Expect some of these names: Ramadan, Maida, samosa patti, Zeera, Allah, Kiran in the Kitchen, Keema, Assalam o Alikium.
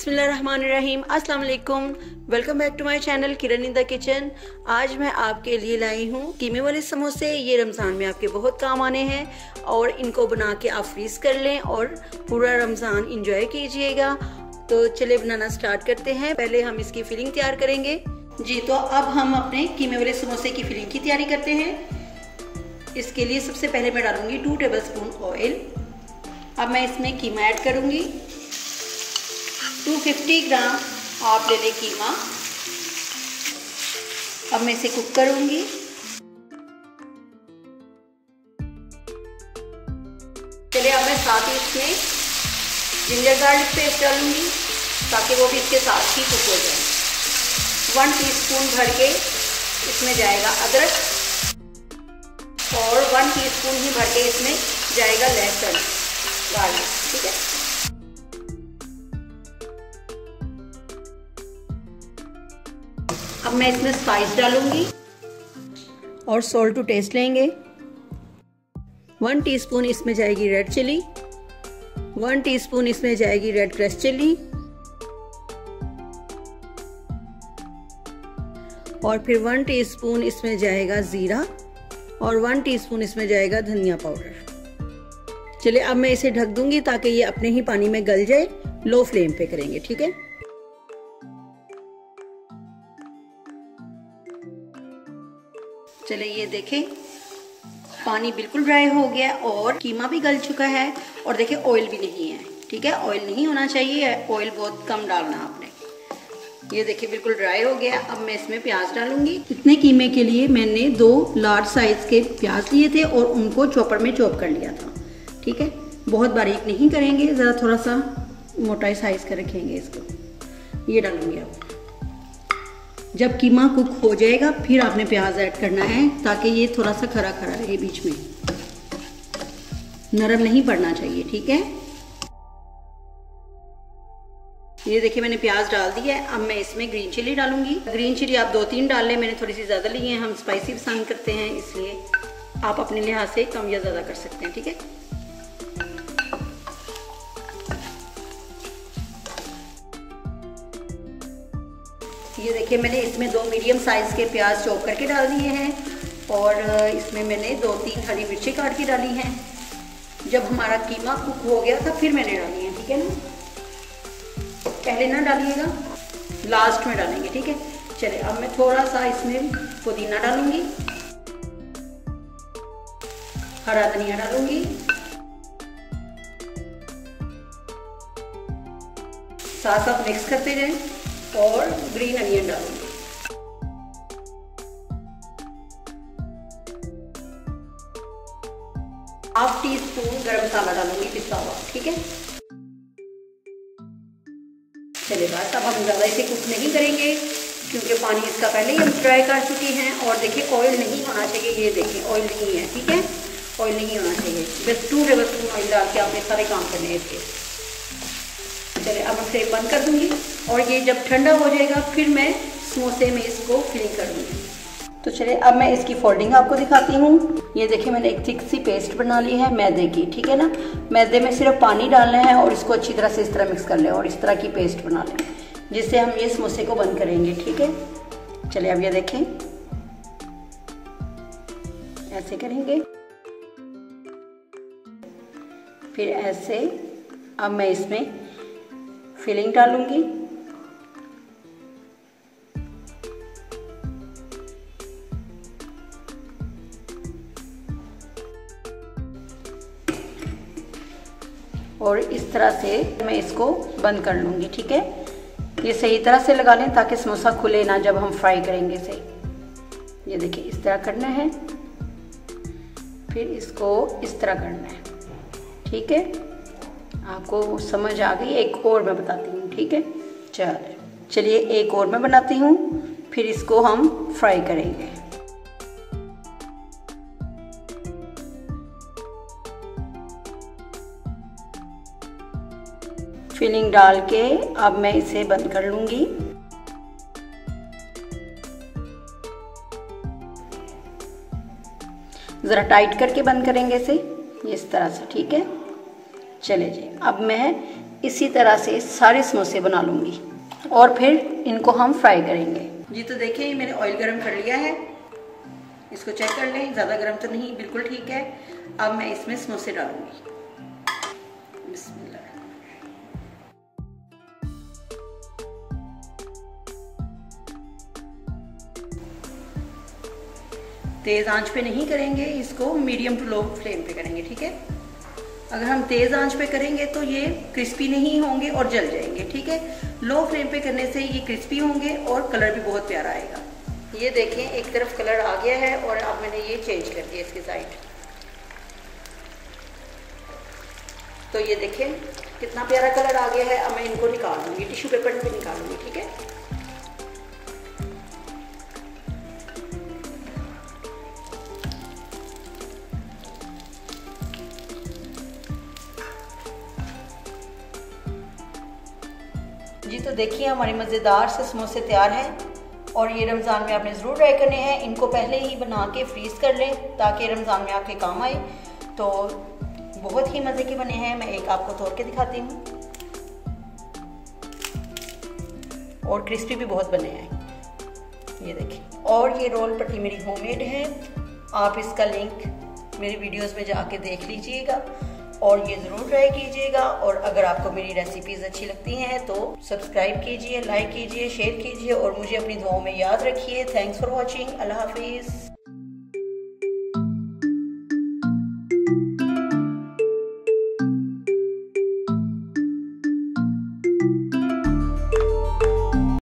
बिस्मिल्लाहिर्रहमानिर्रहीम, अस्सलाम वालेकुम। Welcome back to my channel Kiran in the kitchen. आज मैं आपके लिए लाई हूँ कीमे वाले समोसे। ये रमज़ान में आपके बहुत काम आने हैं और इनको बना के आप फ्रीज कर लें और पूरा रमज़ान एंजॉय कीजिएगा। तो चलिए बनाना स्टार्ट करते हैं। पहले हम इसकी फिलिंग तैयार करेंगे। जी तो अब हम अपने कीमे वाले समोसे की फिलिंग की तैयारी करते हैं। इसके लिए सबसे पहले मैं डालूँगी 2 टेबल स्पून ऑयल। अब मैं इसमें कीमा ऐड करूँगी। 250 ग्राम आप ले लें कीमा। अब मैं इसे कुक करूंगी। चलिए अब मैं साथ ही इसमें जिंजर गार्लिक पेस्ट डालूंगी ताकि वो भी इसके साथ ही कुक हो जाए। 1 टीस्पून भर के इसमें जाएगा अदरक और 1 टीस्पून ही भर के इसमें जाएगा लहसुन गार्लिक। ठीक है, अब मैं इसमें स्पाइस डालूंगी और सॉल्ट टू टेस्ट लेंगे। 1 टीस्पून इसमें जाएगी रेड चिली, 1 टीस्पून इसमें जाएगी रेड क्रश चिली और फिर 1 टीस्पून इसमें जाएगा जीरा और 1 टीस्पून इसमें जाएगा धनिया पाउडर। चलिए अब मैं इसे ढक दूंगी ताकि ये अपने ही पानी में गल जाए। लो फ्लेम पे करेंगे, ठीक है। चले ये देखें पानी बिल्कुल ड्राई हो गया और कीमा भी गल चुका है और देखें ऑयल भी नहीं है। ठीक है, ऑयल नहीं होना चाहिए, ऑयल बहुत कम डालना आपने। ये देखिए बिल्कुल ड्राई हो गया। अब मैं इसमें प्याज डालूंगी। इतने कीमे के लिए मैंने 2 लार्ज साइज के प्याज लिए थे और उनको चॉपर में चॉप कर लिया था। ठीक है, बहुत बारीक नहीं करेंगे, ज़रा थोड़ा सा मोटा साइज का रखेंगे इसको। ये डालूंगी। आप जब कीमा कुक हो जाएगा फिर आपने प्याज ऐड करना है ताकि ये थोड़ा सा खरा खरा रहे, बीच में नरम नहीं पड़ना चाहिए। ठीक है, ये देखिए मैंने प्याज डाल दिया है। अब मैं इसमें ग्रीन चिली डालूंगी। ग्रीन चिली आप 2-3 डाल लें, मैंने थोड़ी सी ज़्यादा ली है। हम स्पाइसी पसंद करते हैं इसलिए आप अपने लिहाज से कम या ज़्यादा कर सकते हैं। ठीक है, ये देखिए मैंने इसमें 2 मीडियम साइज़ के प्याज चॉप करके डाल दिए हैं और इसमें मैंने 2-3 हरी मिर्ची काट के डाली हैं। जब हमारा कीमा कुक हो गया था फिर मैंने डाली है। ठीक है ना, पहले ना डालिएगा, लास्ट में डालेंगे। ठीक है, चले अब मैं थोड़ा सा इसमें पुदीना डालूंगी, हरा धनिया डालूंगी, साथ साथ मिक्स करते रहें और ग्रीन अनियन डालूंगी। ½ टीस्पून गरम मसाला डालूंगी, पिसा हुआ। ठीक है, चलिए बस अब हम ज़्यादा इसे कुक नहीं करेंगे क्योंकि पानी इसका पहले ही हम ड्राई कर चुके हैं और देखिए ऑयल नहीं होना चाहिए। ये देखिए ऑयल नहीं है। ठीक है, ऑयल नहीं होना चाहिए। बस 2 टेबल स्पून ऑयल डाल के आपने सारे काम करने हैं इसके। चलिए अब इसे बंद कर दूंगी और ये जब ठंडा हो जाएगा फिर मैं समोसे में इसको फिलिंग कर दूंगी। तो चलिए अब मैं इसकी फोल्डिंग आपको दिखाती हूँ। ये देखिए मैंने एक थिक सी पेस्ट बना ली है मैदे की। ठीक है ना, मैदे में सिर्फ पानी डालना है और इसको अच्छी तरह से इस तरह मिक्स कर लें और इस तरह की पेस्ट बना लें जिससे हम ये समोसे को बंद करेंगे। ठीक है, चलिए अब ये देखें ऐसे करेंगे, फिर ऐसे। अब मैं इसमें फिलिंग डालूंगी। और इस तरह से मैं इसको बंद कर लूंगी। ठीक है, ये सही तरह से लगा लें ताकि समोसा खुले ना जब हम फ्राई करेंगे इसे। ये देखिए इस तरह करना है, फिर इसको इस तरह करना है। ठीक है, आपको समझ आ गई। एक और मैं बताती हूँ। ठीक है, चलिए एक और मैं बनाती हूँ, फिर इसको हम फ्राई करेंगे। फिलिंग डाल के अब मैं इसे बंद कर लूँगी। ज़रा टाइट करके बंद करेंगे इसे इस तरह से। ठीक है, चले जी अब मैं इसी तरह से सारे समोसे बना लूँगी और फिर इनको हम फ्राई करेंगे। जी तो देखिए ये मैंने ऑयल गरम कर लिया है, इसको चेक कर लें, ज़्यादा गरम तो नहीं, बिल्कुल ठीक है। अब मैं इसमें समोसे डालूँगी। तेज़ आंच पे नहीं करेंगे, इसको मीडियम टू लो फ्लेम पे करेंगे, ठीक है। अगर हम तेज़ आंच पे करेंगे तो ये क्रिस्पी नहीं होंगे और जल जाएंगे, ठीक है। लो फ्लेम पे करने से ये क्रिस्पी होंगे और कलर भी बहुत प्यारा आएगा। ये देखें एक तरफ कलर आ गया है और अब मैंने ये चेंज कर दिया इसकी साइड, तो ये देखें कितना प्यारा कलर आ गया है। अब मैं इनको निकाल दूँगी, टिश्यू पेपर में निकाल दूँगी, ठीक है। जी तो देखिए हमारे मज़ेदार से समोसे तैयार हैं और ये रमज़ान में आपने ज़रूर ट्राई करने हैं। इनको पहले ही बना के फ्रीज़ कर लें ताकि रमज़ान में आपके काम आए। तो बहुत ही मज़े के बने हैं, मैं एक आपको तोड़ के दिखाती हूँ। और क्रिस्पी भी बहुत बने हैं, ये देखिए। और ये रोल पट्टी मेरी होममेड है, आप इसका लिंक मेरी वीडियोज़ में जाके देख लीजिएगा और ये ज़रूर ट्राई कीजिएगा। और अगर आपको मेरी रेसिपीज़ अच्छी लगती हैं तो सब्सक्राइब कीजिए, लाइक कीजिए, शेयर कीजिए और मुझे अपनी दुआओं में याद रखिए। थैंक्स फॉर वॉचिंग, अल्लाह हाफिज़।